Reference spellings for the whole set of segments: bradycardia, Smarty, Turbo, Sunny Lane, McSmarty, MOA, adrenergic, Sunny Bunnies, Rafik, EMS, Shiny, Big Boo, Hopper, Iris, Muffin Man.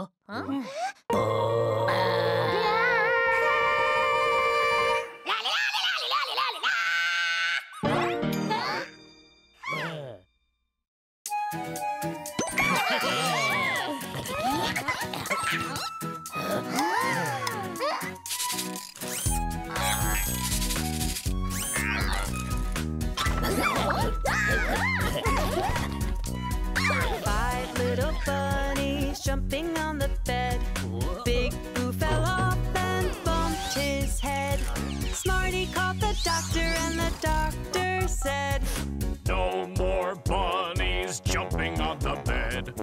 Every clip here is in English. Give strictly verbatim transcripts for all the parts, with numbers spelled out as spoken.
Huh? Huh? Jumping on the bed. Whoa. Big Boo fell off and bumped his head. Smarty called the doctor and the doctor said, no more bunnies jumping on the bed.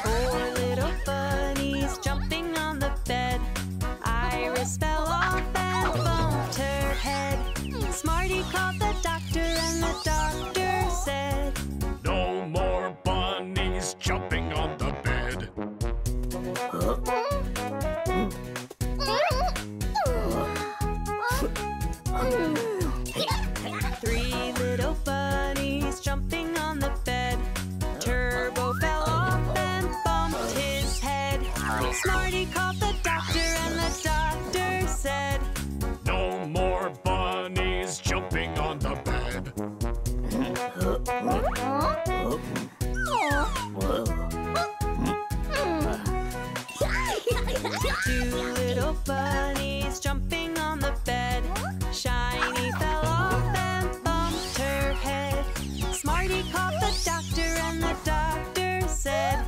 Poor little bunnies jumping on the bed. Iris fell off and bumped her head. Smarty called the doctor and the doctor said, no more bunnies jumping on the bed. Three little bunnies jumping on the bed. Turbo fell off and bumped his head. Smarty called the doctor and the doctor said, no more bunnies jumping on the bed. Two little bunnies jumping on the bed. Shiny fell off and bumped her head. Smarty called the doctor and the doctor said,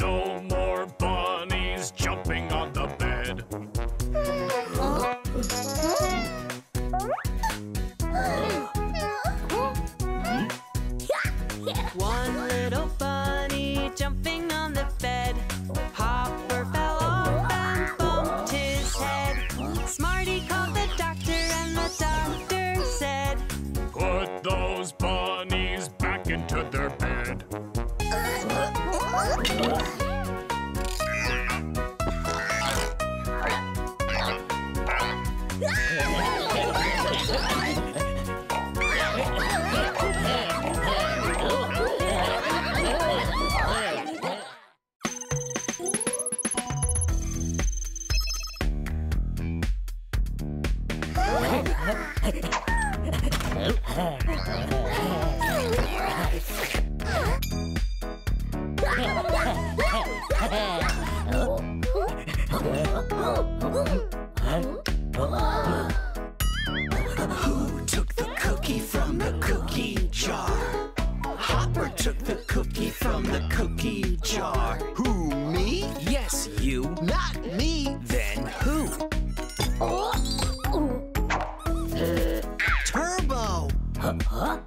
no more bunnies jumping on the bed. One little bunny jumping on the bed. Hopper fell off and bumped his head. Smarty called the doctor and the doctor said, put those bunnies back into their bed. Who took the cookie from the cookie jar? Hopper took the cookie from the cookie jar. Who, me? Yes, you. Not me. Then who? Turbo! Huh?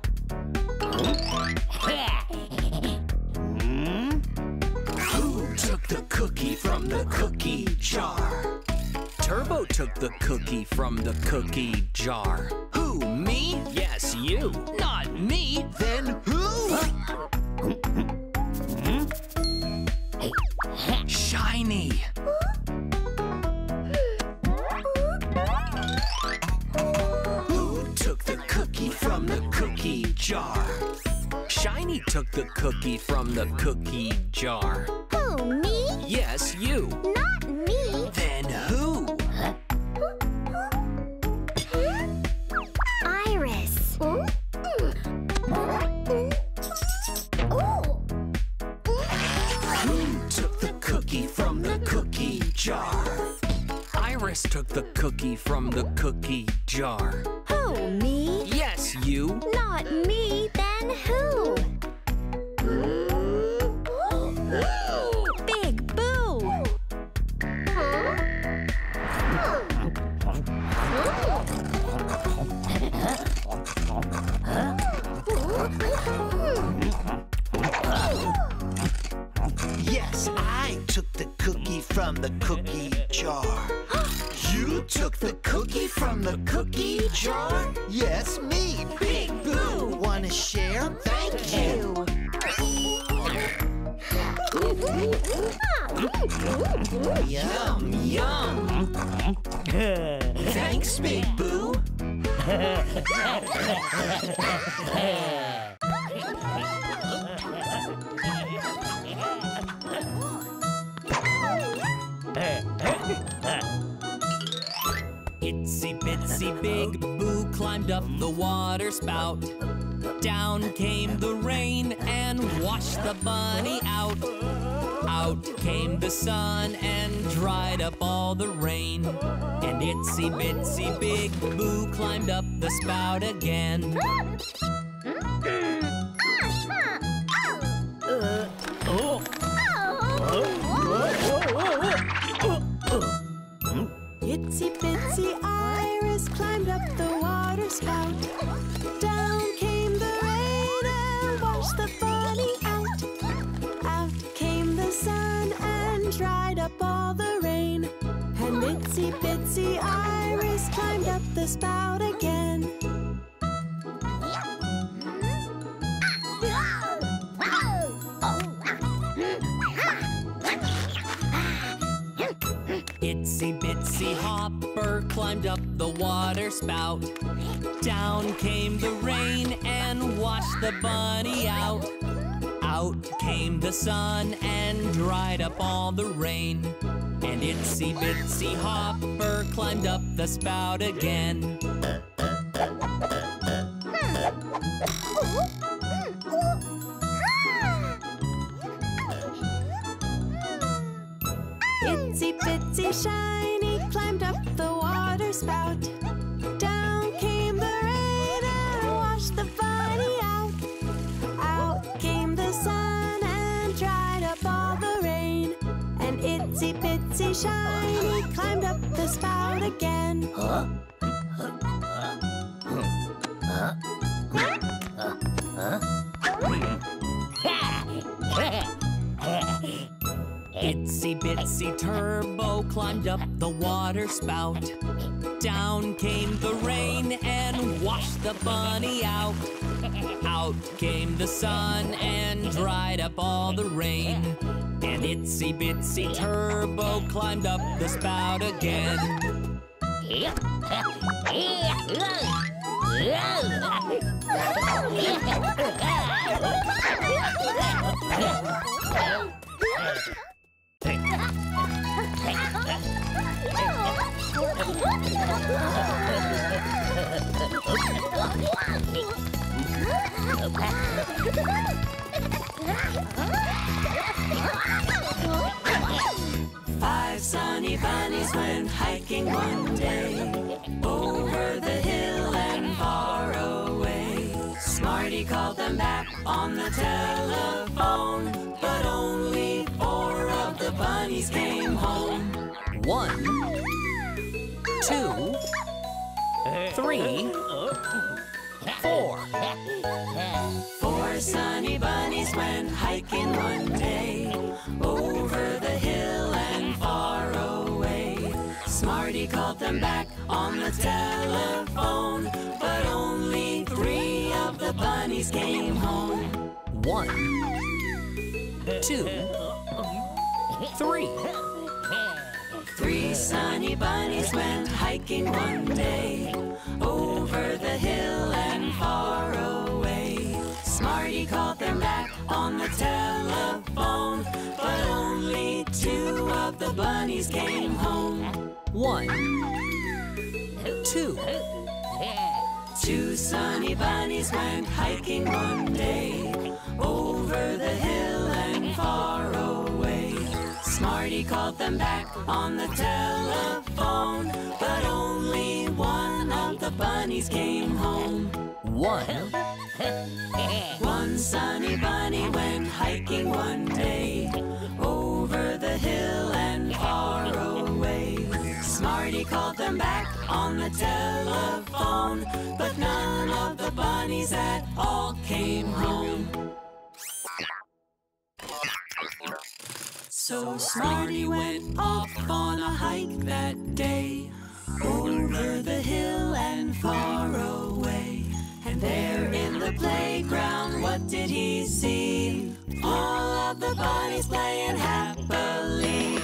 From the cookie jar. Turbo took the cookie from the cookie jar. Who, me? Yes, you. Not me. Then who? Shiny. Who took the cookie from the cookie jar? Shiny took the cookie from the cookie jar. Who, me? Yes, you. Not me. Then who? Huh? Iris. Ooh. Ooh. Ooh. Who took the cookie from the cookie jar? Iris took the cookie from the cookie jar. Who, me? Yes, you. Not me. Then who? Yes, I took the cookie from the cookie jar. You took the cookie from the cookie jar? Yes, me, Big Boo. Wanna share? Thank you. Yum, yum. Thanks, Big Boo. Itsy bitsy big boo climbed up the water spout. Down came the rain and washed the bunny out. Out came the sun and dried up all the rain. And itsy bitsy big boo climbed up the spout again. Itsy bitsy iris climbed up the water spout. Down came the rain and washed the bunny out. Out came the sun and dried up all the rain. And itsy bitsy iris climbed up the spout again. Itsy bitsy Hopper climbed up the water spout. Down came the rain and washed the bunny out. Out came the sun and dried up all the rain. And itsy bitsy Hopper climbed up the spout again. Itsy bitsy shiny climbed up the water spout. Down came the rain and washed the bunny out. Out came the sun and dried up all the rain. And itsy bitsy shiny climbed up the spout again. Huh? Huh? Huh? Huh? Huh? Huh? Itsy bitsy turbo climbed up the water spout. Down came the rain and washed the bunny out. Out came the sun and dried up all the rain. And itsy bitsy turbo climbed up the spout again. Five sunny bunnies went hiking one day, over the hill and far away. Smarty called them back on the telephone, but only four of the bunnies came home. One, two, three, four. Four sunny bunnies went hiking one day, over the hill and far away. Smarty called them back on the telephone, but only three of the bunnies came home. One, two, three. Three sunny bunnies went hiking one day, over the hill and far away. Smarty called them back on the telephone, but only two of the bunnies came home. One, two. Two sunny bunnies went hiking one day, over the hill and far away. Smarty called them back on the telephone, but only one of the bunnies came home. One. One sunny bunny went hiking one day, over the hill and far away. Smarty called them back on the telephone, but none of the bunnies at all came home. So Smarty went off on a hike that day, over the hill and far away. And there in the playground, what did he see? All of the bunnies playing happily.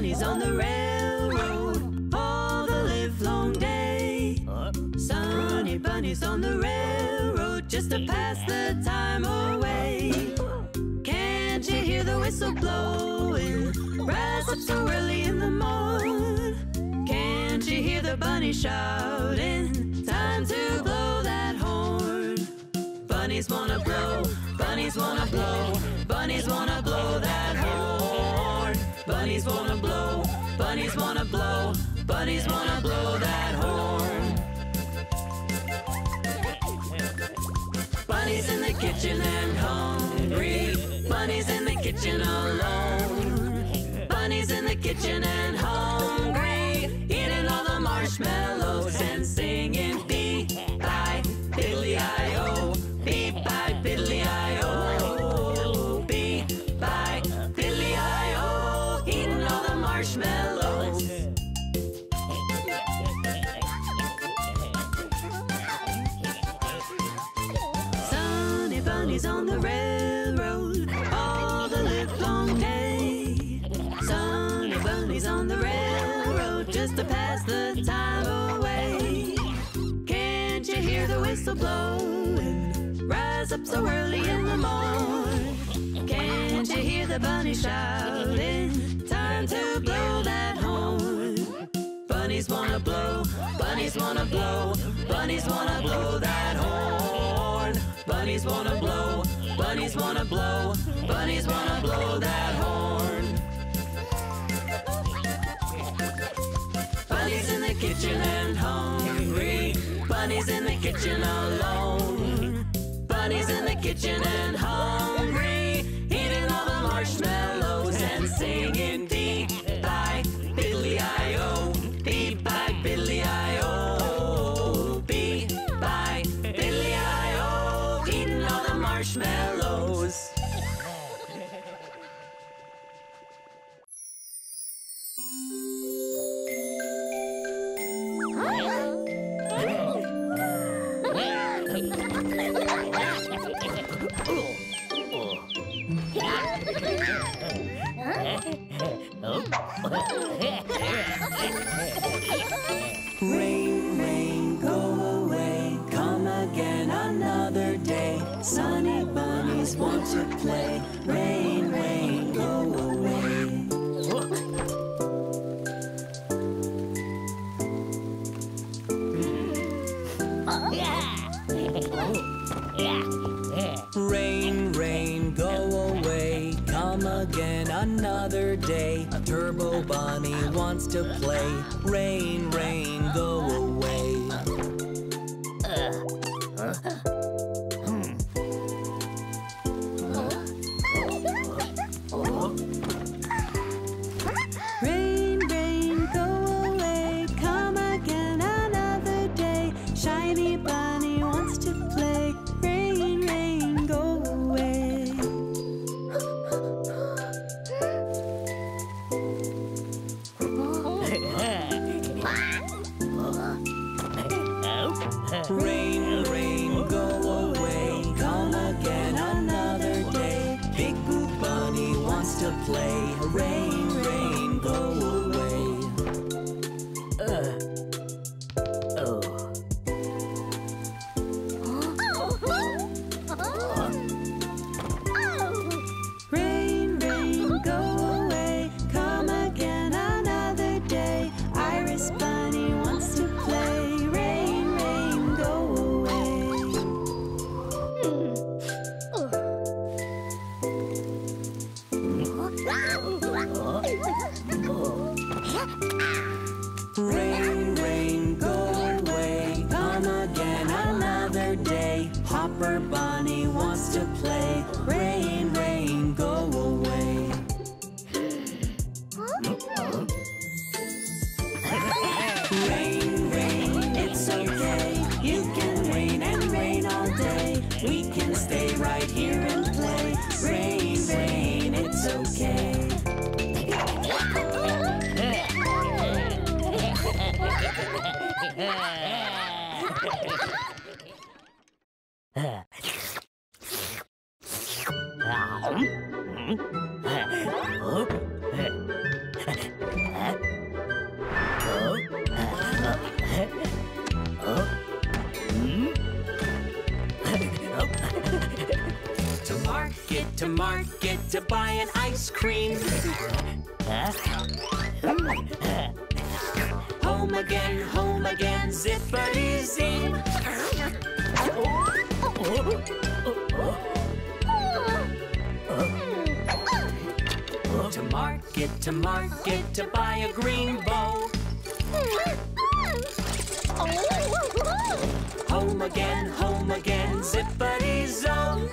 bunnies on the railroad all the livelong day. Sunny bunnies on the railroad just to pass the time away. Can't you hear the whistle blowing? Rise up so early in the morn. Can't you hear the bunny shouting? Time to blow that horn. Bunnies wanna blow, bunnies wanna blow, bunnies wanna blow that horn. Bunnies wanna blow, bunnies wanna blow, bunnies wanna blow that horn. Bunnies in the kitchen and hungry, bunnies in the kitchen alone. Bunnies in the kitchen and hungry, eating all the marshmallows and singing beep by Biddly-I-O, beep by Biddly-I-O, beep by Biddly-I-O, eating all the marshmallows. Sunny bunnies on the railroad all the livelong day. Sunny bunnies on the railroad just to pass the time away. Can't you hear the whistle blowing? Rise up so early in the morn. Can't you hear the bunny shouting? Time to blow that horn. Bunnies wanna blow, bunnies wanna blow, bunnies wanna blow that horn. Bunnies wanna blow, bunnies wanna blow, bunnies wanna blow that horn. Bunnies in the kitchen and hungry, bunnies in the kitchen alone. Bunnies in the kitchen and hungry, eating all the marshmallows and singing beep by Biddly-I-O, beep by Biddly-I-O, beep by Biddly-I-O, eating all the marshmallows. Rain, rain, go away, come again another day. Sunny bunnies want to play. Rain, rain, go away. Rain, rain, go away, come again another day. Turbo bunny wants to play. Rain, rain, go away. Rain, rain, go away, come again another day. Shiny bunny wants to play. Rain, rain, go away. Rain, rain, go away, come again another day. Big Blue Bunny wants to play. Rain, rain, go away. Uh. Oh. Rain, rain, go away, come again another day. Iris Bunny wants to play. Rain, rain, go away, come again another day. Hopper bunny wants to play. Rain, rain, go away. Rain, rain, it's okay, you can rain and rain all day. We can stay right here and play. Rain, rain, it's okay. to market to buy an ice cream. Home again, home again, zippity-zing. To market, to market, to buy a green bow. Home again, home again, zippity-zo.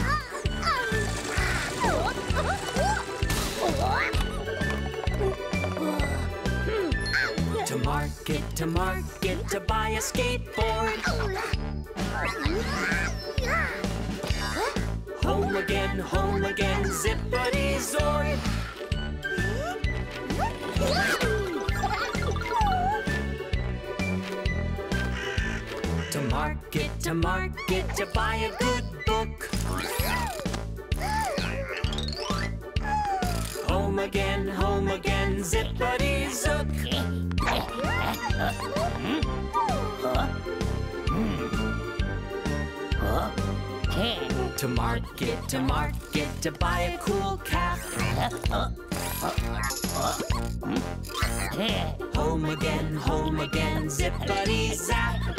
To market, to market, to buy a skateboard. Home again, home again, zippity-zor. To market, to market, to buy a good book. Home again, home again, zippity-zook. To market, to market, to buy a cool cap. Home again, home again, zippity-zap.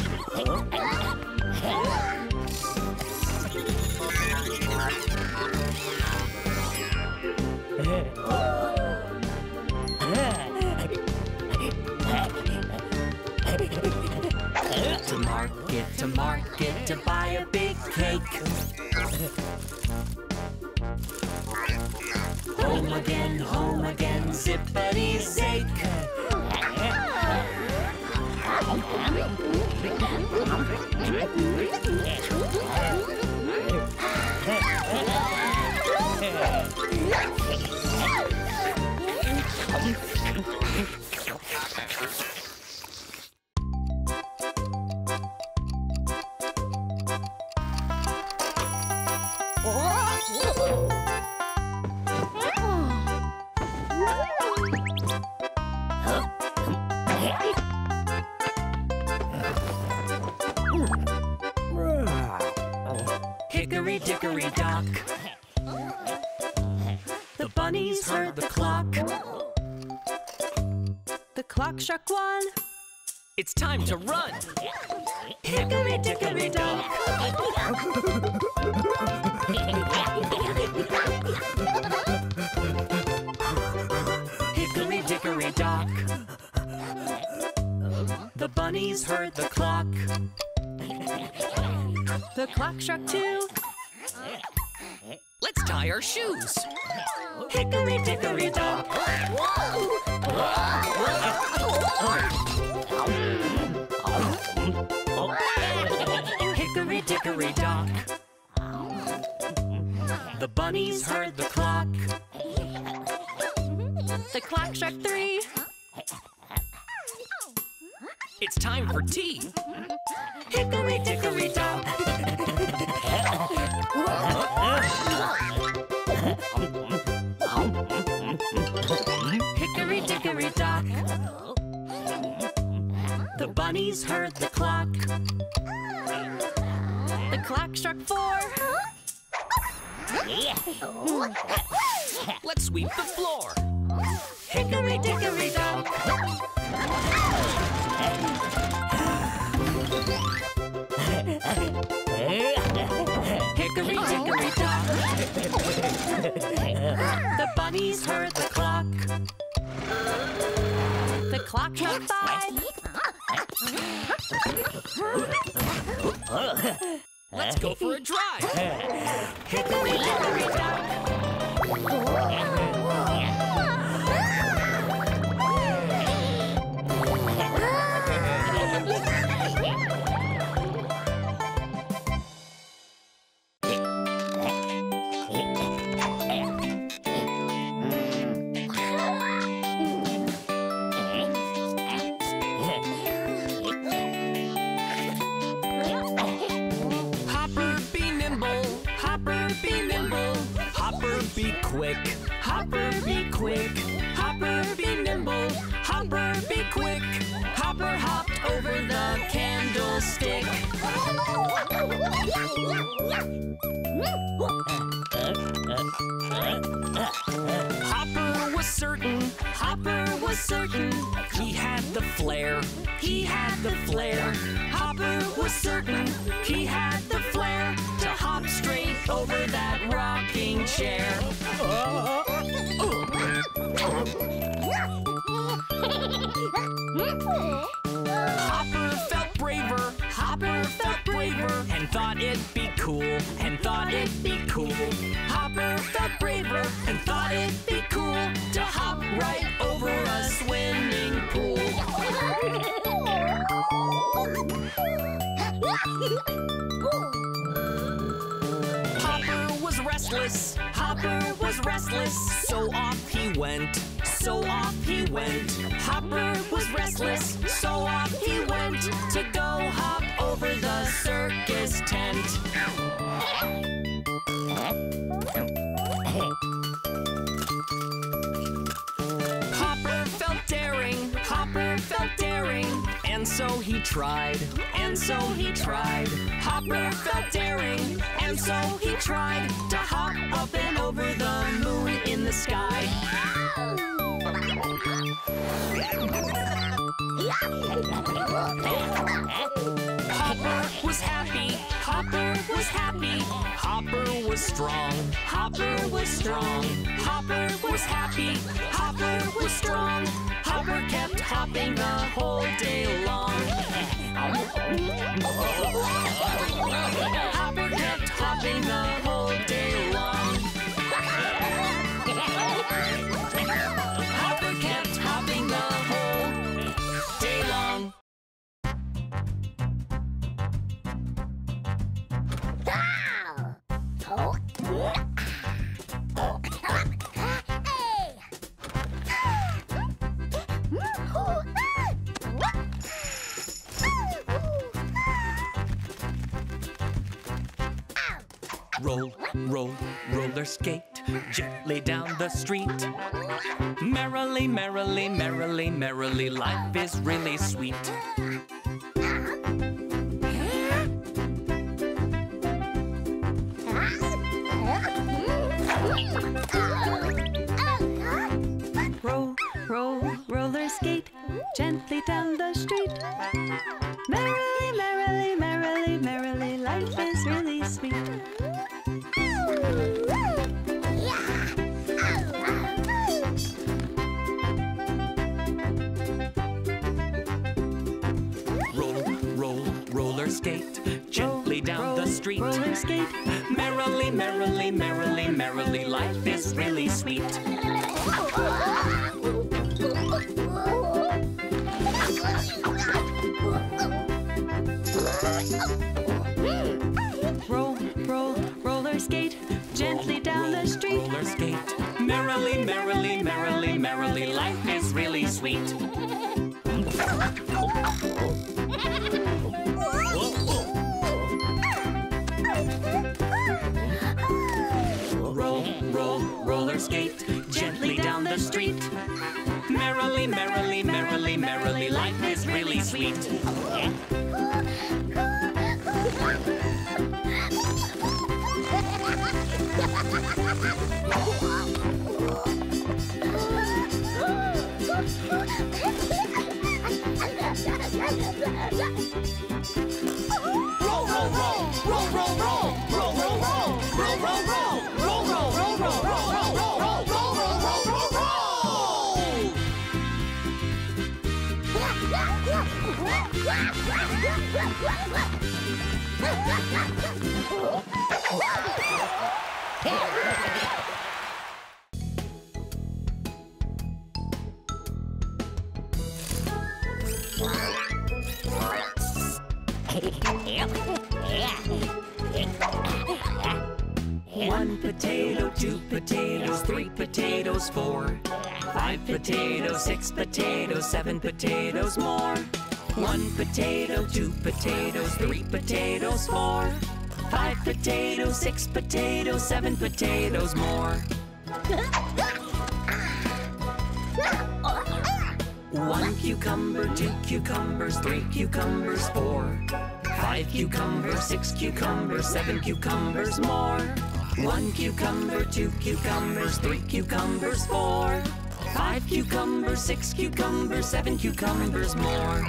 To market, to market, to buy a big cake. Home again, home again, zippity-zake. Hickory dickory dock. The bunnies heard the clock. The clock struck one. It's time to run. Hickory dickory dock. Hickory dickory dock. The bunnies heard the clock. The clock struck two. Let's tie our shoes. Hickory dickory dock. Hickory dickory dock. The bunnies heard the clock. The clock struck three. It's time for tea. Hickory dickory dock. Hickory dickory dock. The bunnies heard the clock. The clock struck four. Let's sweep the floor. Hickory dickory dock. Hickory dickory dock. The bunnies heard the clock. The clock struck five. Let's go for a drive. Hickory dickory dock. Be quick, Hopper, be quick, Hopper, be nimble, Hopper, be quick. Hopper hopped over the candlestick. Hopper was certain, Hopper was certain, he had the flair, he had the flair. Hopper was certain, he had the flair to hop straight over that rocking chair. Uh, uh. Hopper felt braver, Hopper felt braver, and thought it'd be cool, and thought it'd be cool. Hopper felt braver, and thought it'd be cool to hop right over a swimming pool. Hopper was restless, Hopper was restless, so off he went, so off he went. Hopper was restless, so off he went to go hop over the circus tent. Hopper felt daring, Hopper felt daring, and so he tried, and so he tried. Hopper felt daring, and so he tried to hop up and over the moon in the sky. Hopper was happy, Hopper was happy, Hopper was strong, Hopper was strong. Hopper was happy, Hopper was strong, Hopper kept hopping the whole day long. Hopper kept hopping the whole day long. Roll, roll, roller skate, gently down the street. Merrily, merrily, merrily, merrily, life is really sweet. Roll, roll, roller skate, gently down the street. Merrily, merrily, merrily, merrily, life is really sweet. Skate, gently roll, down roll, the street. Roller skate. Merrily, merrily, merrily, merrily, life is really sweet. Roll, roll, roller skate, gently roll, down roll, the street. Roller skate. Merrily, merrily, merrily, merrily, life is really sweet. Roller skate, gently down the street. Merrily, merrily, merrily, merrily, life is really sweet. Roll, roll, roll, roll, roll, roll, roll, roll, roll, roll, roll, roll. One potato, two potatoes, three potatoes, four, five potatoes, six potatoes, seven potatoes more. One potato, two potatoes, three potatoes, four, five potatoes, six potatoes, seven potatoes more. One cucumber, two cucumbers, three cucumbers, four, five cucumbers, six cucumbers, seven cucumbers more. One cucumber, two cucumbers, three cucumbers, four. Five cucumbers, six cucumbers, seven cucumbers more.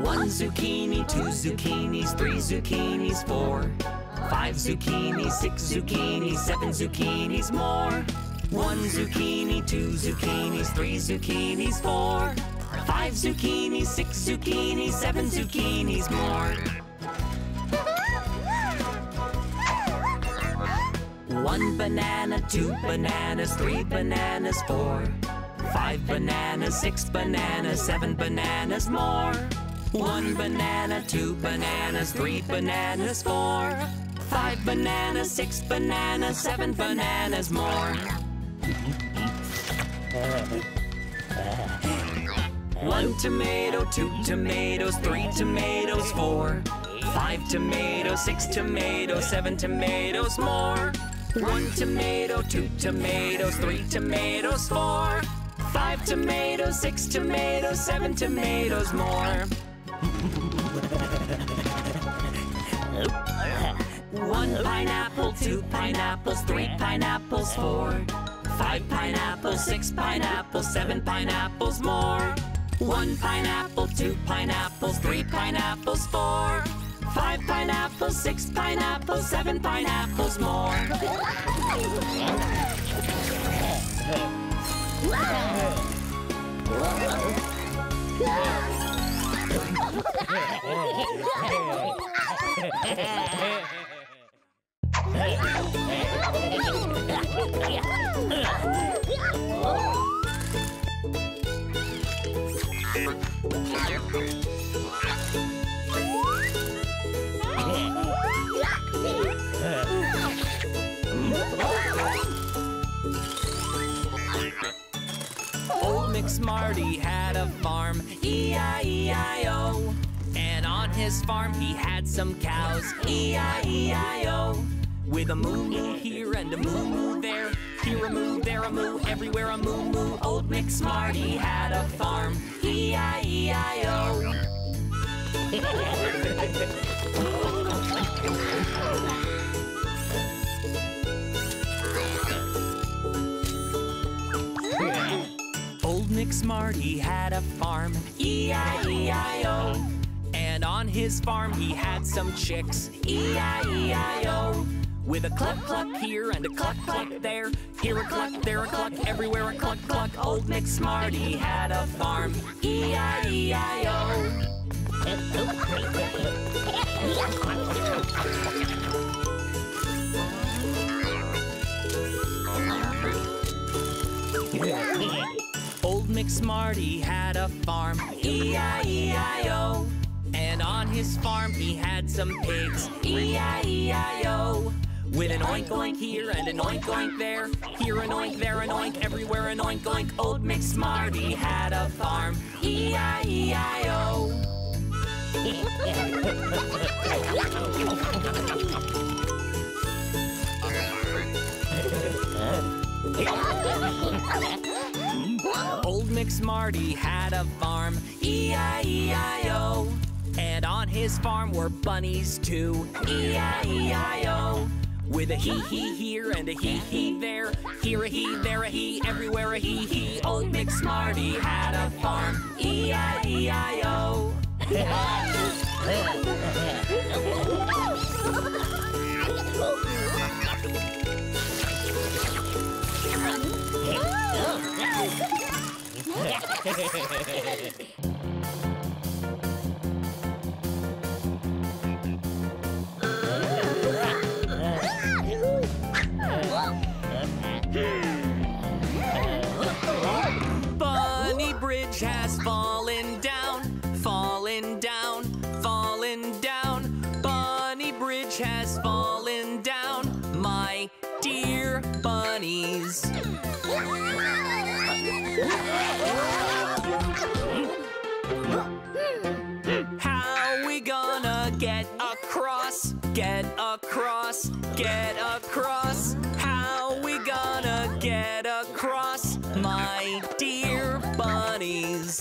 One zucchini, two zucchinis, three zucchinis, four. Five zucchinis, six zucchinis, seven zucchinis more. One zucchini, two zucchinis, three zucchinis, four. Five zucchinis, six zucchinis, seven zucchinis more. One banana, two bananas, three bananas, four. Five bananas, six bananas, seven bananas more. One banana, two bananas, three bananas, four. Five bananas, six bananas, seven bananas more. One tomato, two tomatoes, three tomatoes, four. Five tomatoes, six tomatoes, seven tomatoes more. One tomato, two tomatoes, three tomatoes, four. Five tomatoes, six tomatoes, seven tomatoes more. One pineapple, two pineapples, three pineapples, four. Five pineapples, six pineapples, seven pineapples more. One pineapple, two pineapples, three pineapples, four. Five pineapples, six pineapples, seven pineapples more. Smarty had a farm, E I E I O. And on his farm he had some cows, E I E I O. With a moo-moo here and a moo-moo there, here a moo, there a moo, everywhere a moo-moo. Old McSmarty had a farm, E I E I O. Smarty had a farm, E I E I O. And on his farm he had some chicks, E I E I O. With a cluck cluck here and a cluck cluck there, here a cluck, there a cluck, everywhere a cluck cluck. Old McSmarty had a farm, E I E I O. McSmarty had a farm, E I E I O. And on his farm he had some pigs, E I E I O. With an oink oink here and an oink oink there, here an oink, there an oink, everywhere an oink oink. Old McSmarty had a farm, E I E I O. Old McSmarty had a farm, E I E I O. And on his farm were bunnies too, E I E I O. With a hee-hee here and a hee-hee there, here a hee, there a hee, everywhere a hee-hee. Old McSmarty had a farm, E I E I O. Bunny Bridge has fallen down, fallen down, fallen down. Bunny Bridge has fallen down, my dear bunnies. How we gonna get across, get across, get across? How we gonna get across, my dear bunnies?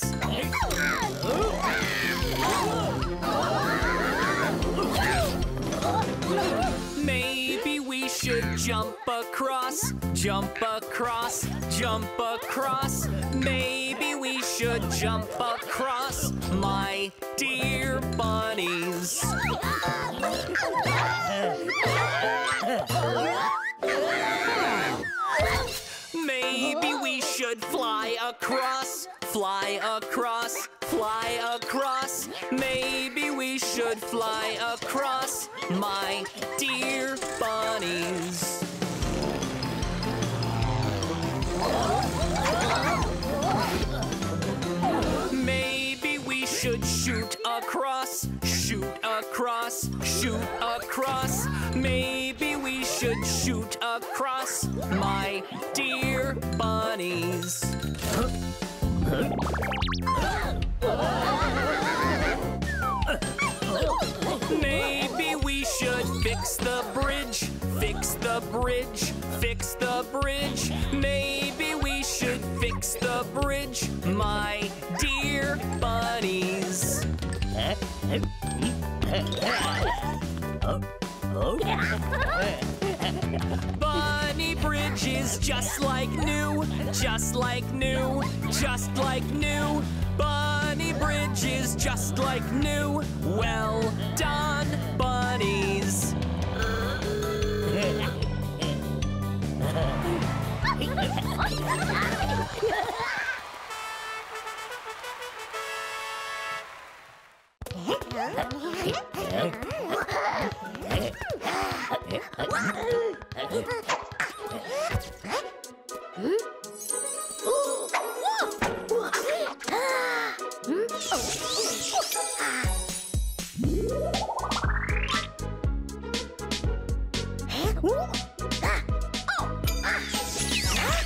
should jump across, jump across, jump across. Maybe we should jump across, my dear bunnies. Maybe we should fly across, fly across, fly across. Maybe we should fly across, my dear bunnies. Maybe we should shoot across, shoot across, shoot across. Maybe we should shoot across, my dear bunnies. Maybe we should fix the bridge, fix the bridge, fix the bridge. Maybe we should fix the bridge, my dear bunnies. Bunny bridge is just like new, just like new, just like new. Bunny bridge is just like new. Well done, bunnies.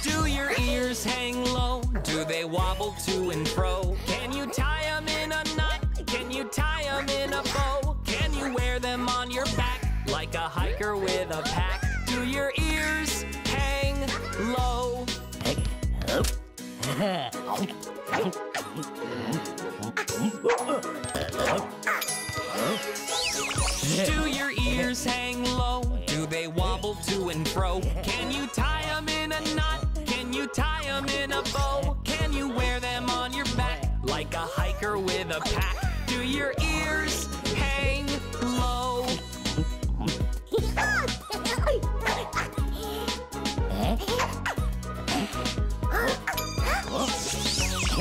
Do your ears hang low? Do they wobble to and fro? Can you tie them in a knot? Can you tie them in a bow? Can you wear them on your back like a hiker with a pack? Do your ears hang low? Do your ears hang low? Do they wobble to and fro? Can you tie them in a knot? Can you tie them in a bow? Can you wear them on your back like a hiker with a pack? Do your ears hang low?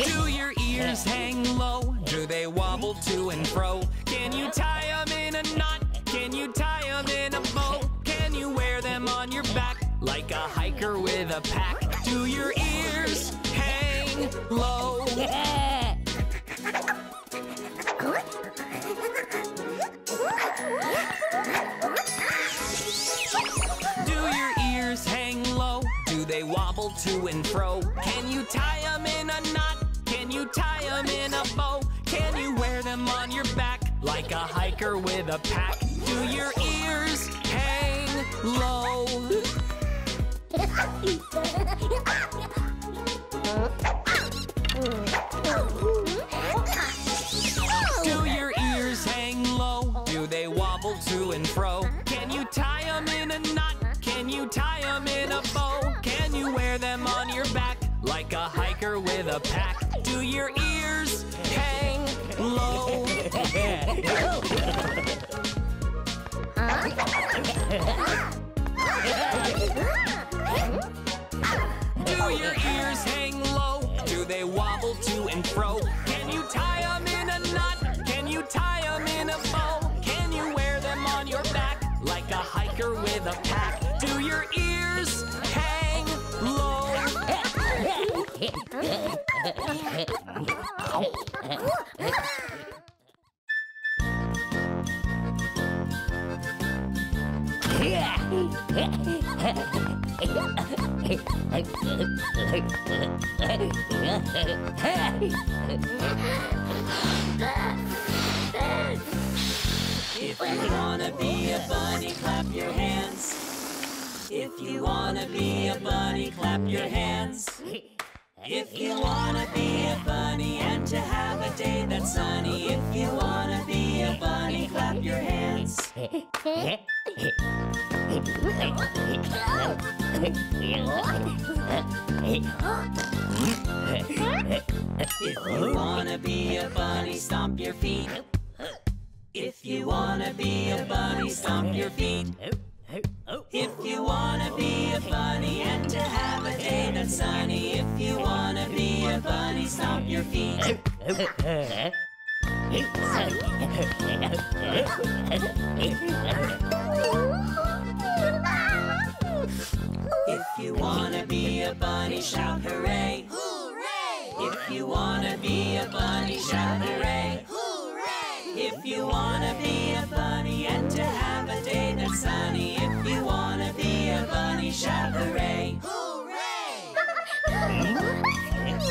Do your ears hang low? Do they wobble to and fro? Can you tie them in a knot? Can you tie them in a bow? Can you wear them on your back like a hiker with a pack? Do your ears hang low? Do your ears hang low? Do they wobble to and fro? Can you tie them in a knot? Can you tie them in a bow? Can you wear them on your back like a hiker with a pack? Do your ears hang low? Do your ears hang low? Do they wobble to and fro? Can you tie them in a knot? Can you tie them in a bow? Can you wear them on your back like a hiker with a pack? Do your ears hang low? Do your ears hang low? Do they wobble to and fro? Can you tie them in a knot? Can you tie them in a bow? Can you wear them on your back like a hiker with a pack? Do your ears hang low? If you wanna be a bunny, clap your hands. If you wanna be a bunny, clap your hands. If you wanna be a bunny and to have a day that's sunny. If you wanna be a bunny, clap your hands. If you wanna be a bunny, stomp your feet. If you wanna be a bunny, stomp your feet. If you wanna be a bunny and to have a day that's sunny. If you wanna be a bunny, stomp your feet. If you wanna be a bunny, shout hooray! Hooray! If you wanna be a bunny, shout hooray! Hooray! If you wanna be a bunny and to have a day that's sunny. If you wanna be a bunny, shout hooray! Hooray! If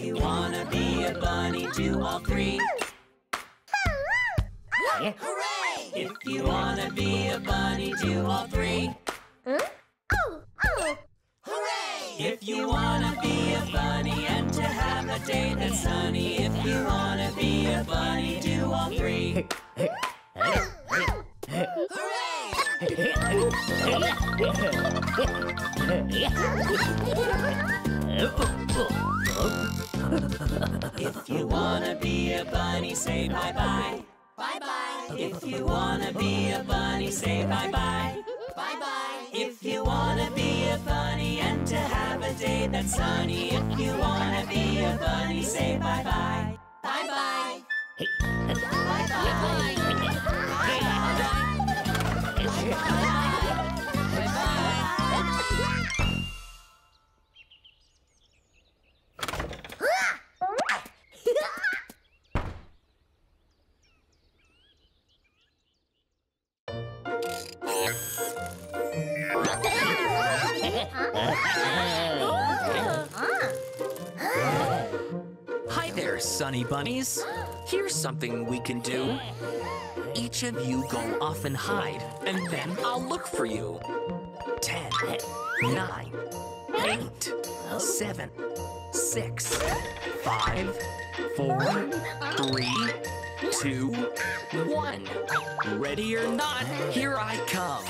you wanna be a bunny, do all three. Hooray! If you wanna be a bunny, do all three. Hooray! If you wanna be a bunny and to have a day that's sunny. If you wanna be a bunny, do all three. Hooray! If you wanna be a bunny, say bye-bye. Bye-bye. If you wanna be a bunny, say bye-bye. Bye-bye. If you wanna be a bunny and to have a day that's sunny. If you wanna be a bunny, say bye-bye. Bye-bye. Bye-bye. Hi there, Sunny Bunnies. Here's something we can do. Each of you go off and hide, and then I'll look for you. Ten, nine, eight, seven, six, five, four, three, two, one. Ready or not, here I come.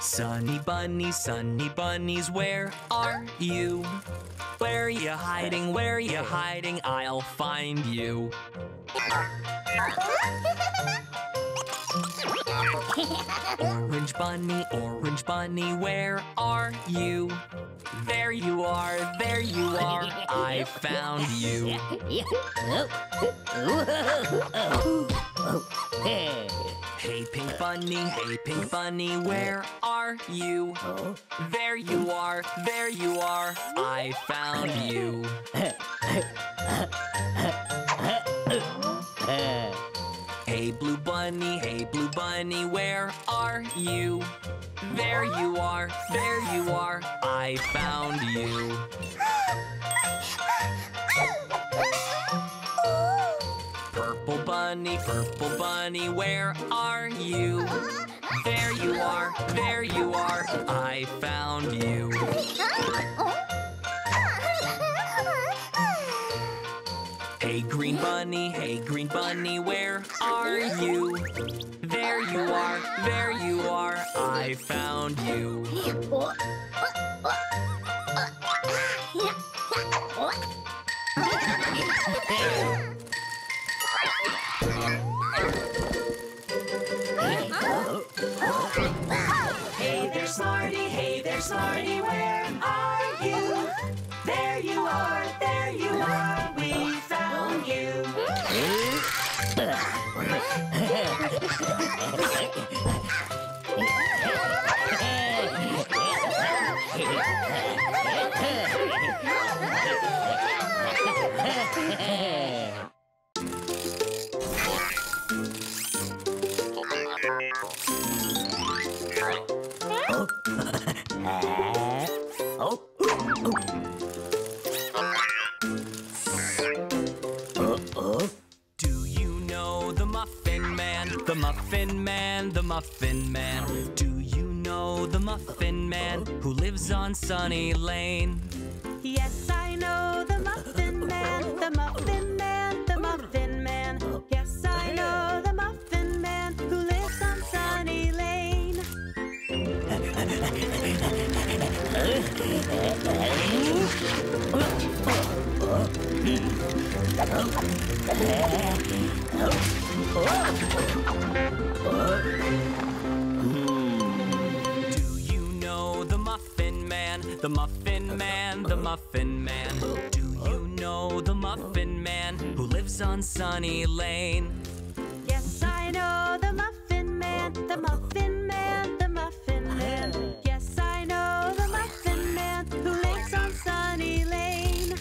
Sunny Bunnies, Sunny Bunnies, where are you? Where are you hiding? Where are you hiding? I'll find you. Orange Bunny, Orange Bunny, where are you? There you are, there you are, I found you. Hey Pink Bunny, hey Pink Bunny, where are you? There you are, there you are, I found you. Hey Blue Bunny, hey Blue Bunny, where are you? There you are, there you are, I found you. Purple Bunny, Purple Bunny, where are you? There you are, there you are, I found you. Hey Green Bunny, hey Green Bunny, where are you? There you are, there you are, I found you. Hey there Smarty, hey there Smarty, where are you? There you are, there you are, we found you. Oh. Oh. Muffin Man, the Muffin Man, the Muffin Man. Do you know the Muffin Man who lives on Sunny Lane? Do you know the Muffin Man? The Muffin Man, the Muffin Man. Do you know the Muffin Man who lives on Sunny Lane? Yes, I know the Muffin Man, the Muffin Man, the Muffin Man. Yes, I know the Muffin Man who lives on Sunny Lane.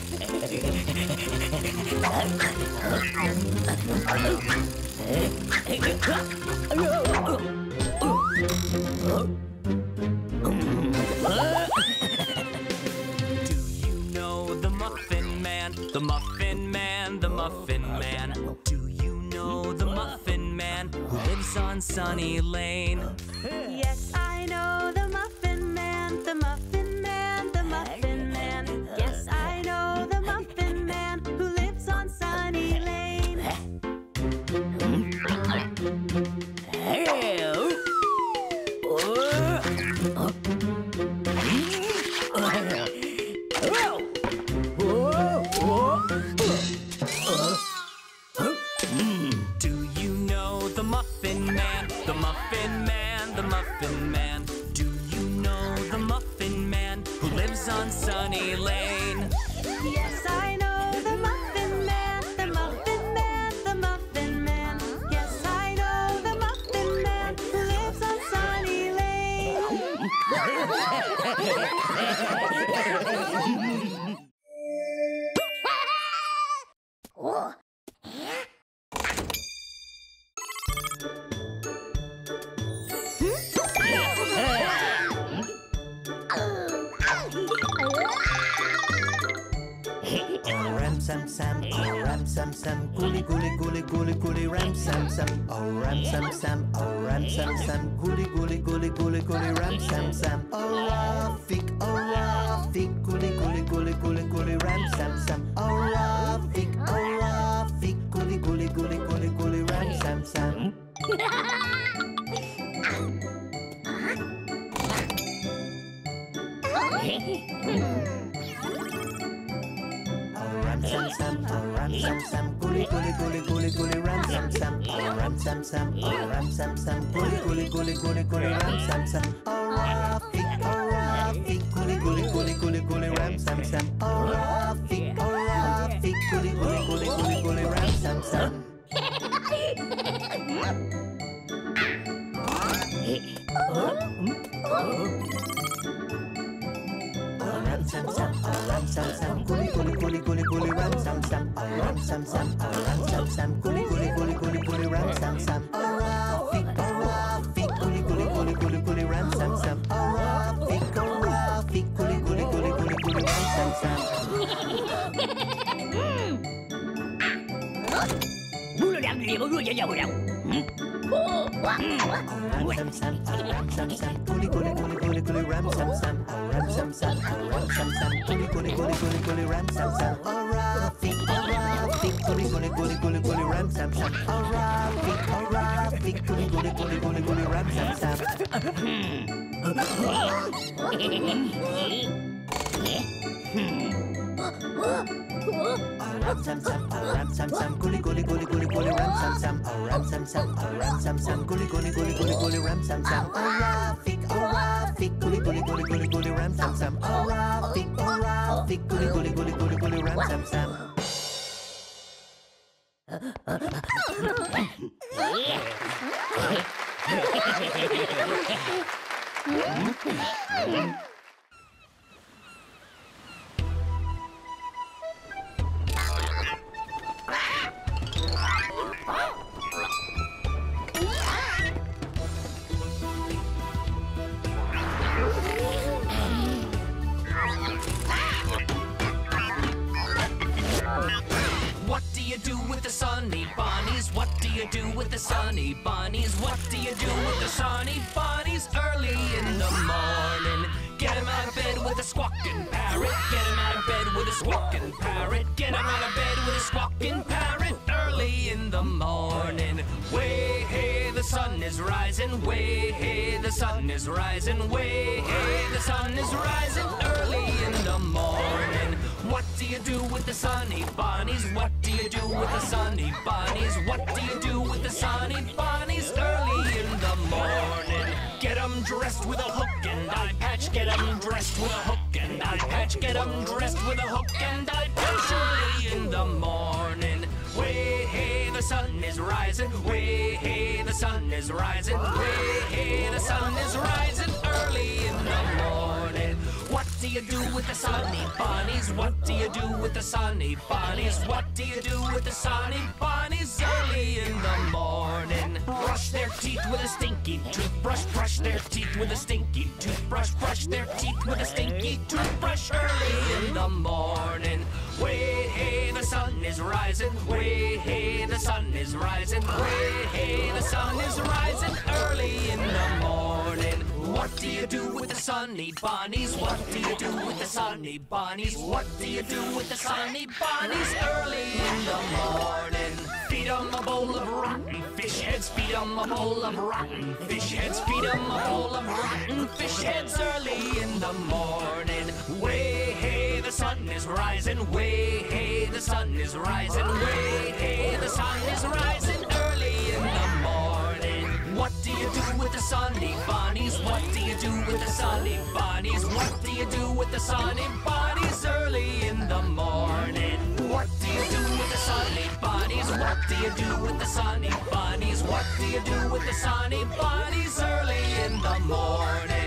Do you know the Muffin Man? The Muffin Man, the Muffin Man. Do you know the Muffin Man who lives on Sunny Lane? Yes, I know the Muffin Man, the Muffin Man, the Muffin Man. Yes, I know the Muffin Man who lives on Sunny Lane. Do you know the Muffin Man? The Muffin Man, the Muffin Man. Do you know the Muffin Man who lives on Sunny Lane? Yes, I know the Muffin Man, the Muffin Man, the Muffin Man. Yes, I know the Muffin Man who lives on Sunny Lane. Ram sam, oh ram sam sam, gully gully gully gully gully ram sam sam, oh ram sam sam, oh ram sam sam, gully gully gully gully gully ram sam sam, oh rafik, oh rafik, gully gully gully gully gully ram sam sam, oh rafik, oh rafik, gully gully gully gully gully ram sam sam. Ram sam sam, ram sam sam, gully gully gully gully gully ram sam sam, ram sam sam, ram sam sam, gully gully gully gully gully ram sam sam, oh rafik, oh rafik, gully gully gully gully gully ram sam sam, oh rafik, oh rafik, gully gully gully gully gully ram sam sam. Sam sam, ram sam sam, gully gully gully gully gully ram sam sam, ram sam sam, ram sam sam, gully gully gully gully gully ram sam sam, rafik, rafik, gully gully gully gully gully ram sam sam, rafik, rafik, gully gully gully gully gully ram sam sam. Ram sam sam, gully gully gully gully gully ram sam sam, ram sam sam, ram sam sam, gully gully gully gully gully ram sam sam, oh rafik, oh rafik, gully gully gully gully gully ram sam sam, oh rafik, oh rafik, gully gully gully gully gully ram sam sam. Ram sam sam, ram sam sam, gully gully gully gully gully ram sam sam, ram sam sam, ram sam sam, gully gully gully gully gully ram sam sam, oh rafik, oh rafik, gully gully gully gully gully ram sam sam, oh rafik, oh rafik, gully gully gully gully gully ram sam sam. What do you do with the Sunny Bunnies? What do you do with the Sunny Bunnies? What do you do with the Sunny Bunnies? Early in the morning, get 'em out of bed with a squawking parrot. Get 'em out of bed with a squawking parrot. Get 'em out of bed with a squawking parrot. Early in the morning, way hey, the sun is rising. Way hey, the sun is rising. Way hey, the sun is rising. Early in the morning. What do you do with the Sunny Bunnies? What do you do dressed with a hook and I patch, get undressed with a hook and I patch, get undressed with a hook and I patch early in the morning. Way hey, the sun is rising. Way hey, the sun is rising. Way hey, the sun is rising early in the morning. What do you do with the Sunny Bunnies? What do you do with the Sunny Bunnies? What do you do with the Sunny Bunnies early in the morning? Brush their teeth with a stinky toothbrush. Brush their teeth with a stinky toothbrush. Brush their teeth with a stinky toothbrush early in the morning. Way hey, the sun is rising. Way hey, the sun is rising. Way hey, the sun is rising early in the morning. What do you do with the Sunny Bunnies? What do you do with the Sunny Bunnies? What do you do with the Sunny Bunnies early in the morning? Feed 'em a bowl of rotten fish heads. Feed 'em a bowl of rotten fish heads. Feed 'em a bowl of rotten fish heads early in the morning. Way hey, the sun is rising. Way hey, the sun is rising. Way hey, the sun is rising early in the morning. What do you do with the Sunny Bunnies? What do you do with the Sunny Bunnies? What do you do with the Sunny Bunnies early in the morning? What do you do with the Sunny Bunnies? What do you do with the Sunny Bunnies? What do you do with the Sunny Bunnies early in the morning?